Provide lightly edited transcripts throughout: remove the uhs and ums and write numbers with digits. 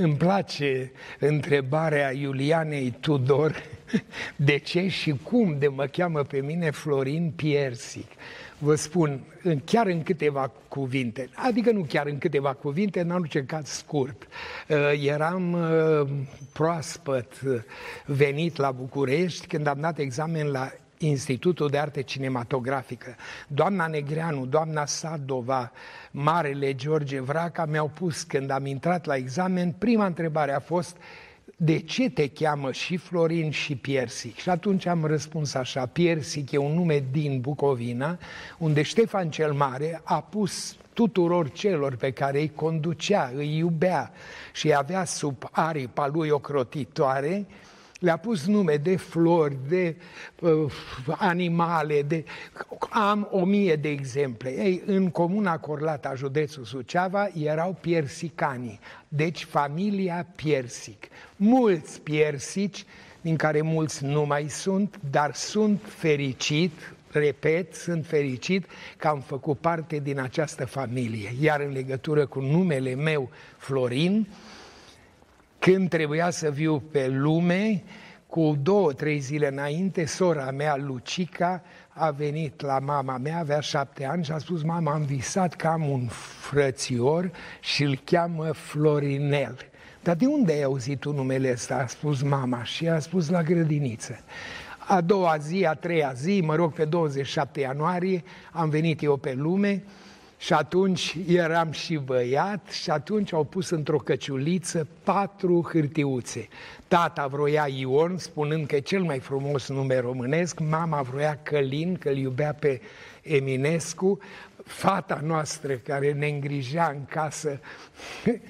Îmi place întrebarea Iulianei Tudor, de ce și cum de mă cheamă pe mine Florin Piersic. Vă spun chiar în câteva cuvinte, adică nu chiar în câteva cuvinte, în orice caz scurt. Eram proaspăt venit la București când am dat examen la Institutul de Arte Cinematografică. Doamna Negreanu, doamna Sadova, marele George Vraca mi-au pus, când am intrat la examen, prima întrebare a fost: de ce te cheamă și Florin și Piersic? Și atunci am răspuns așa: Piersic e un nume din Bucovina, unde Ștefan cel Mare a pus tuturor celor pe care îi conducea, îi iubea și îi avea sub aripa lui ocrotitoare, le-a pus nume de flori, de animale, de... Am 1000 de exemple. Ei, în comuna Corlata, județul Suceava, erau piersicanii, deci familia Piersic. Mulți piersici, din care mulți nu mai sunt, dar sunt fericit, repet, sunt fericit că am făcut parte din această familie. Iar în legătură cu numele meu, Florin, când trebuia să viu pe lume, cu 2-3 zile înainte, sora mea, Lucica, a venit la mama mea, avea 7 ani, și a spus: mama, am visat că am un frățior și îl cheamă Florinel. Dar de unde ai auzit tu numele ăsta? A spus mama, și a spus: la grădiniță. A doua zi, a treia zi, mă rog, pe 27 ianuarie, am venit eu pe lume. Și atunci eram și băiat și atunci au pus într-o căciuliță 4 hârtiuțe. Tata vroia Ion, spunând că e cel mai frumos nume românesc, mama vroia Călin, că îl iubea pe Eminescu, fata noastră care ne îngrijea în casă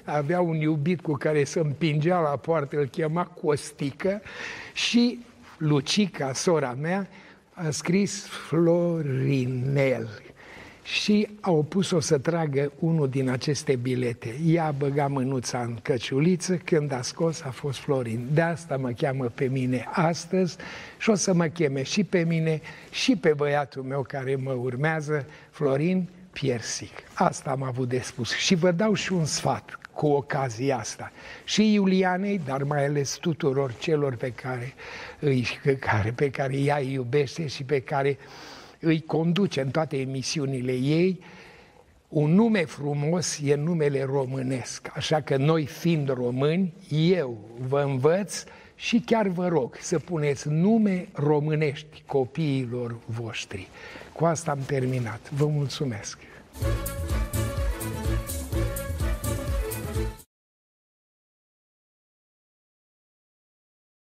avea un iubit cu care se împingea la poartă, îl chema Costică, și Lucica, sora mea, a scris Florinel. Și au pus-o să tragă unul din aceste bilete. Ea a băgat mânuța în căciuliță, când a scos a fost Florin. De asta mă cheamă pe mine astăzi și o să mă cheme și pe mine și pe băiatul meu care mă urmează, Florin Piersic. Asta am avut de spus. Și vă dau și un sfat cu ocazia asta. Și Iulianei, dar mai ales tuturor celor pe care ea îi iubește și pe care îi conduce în toate emisiunile ei: un nume frumos e numele românesc. Așa că noi, fiind români, eu vă învăț și chiar vă rog să puneți nume românești copiilor voștri. Cu asta am terminat. Vă mulțumesc!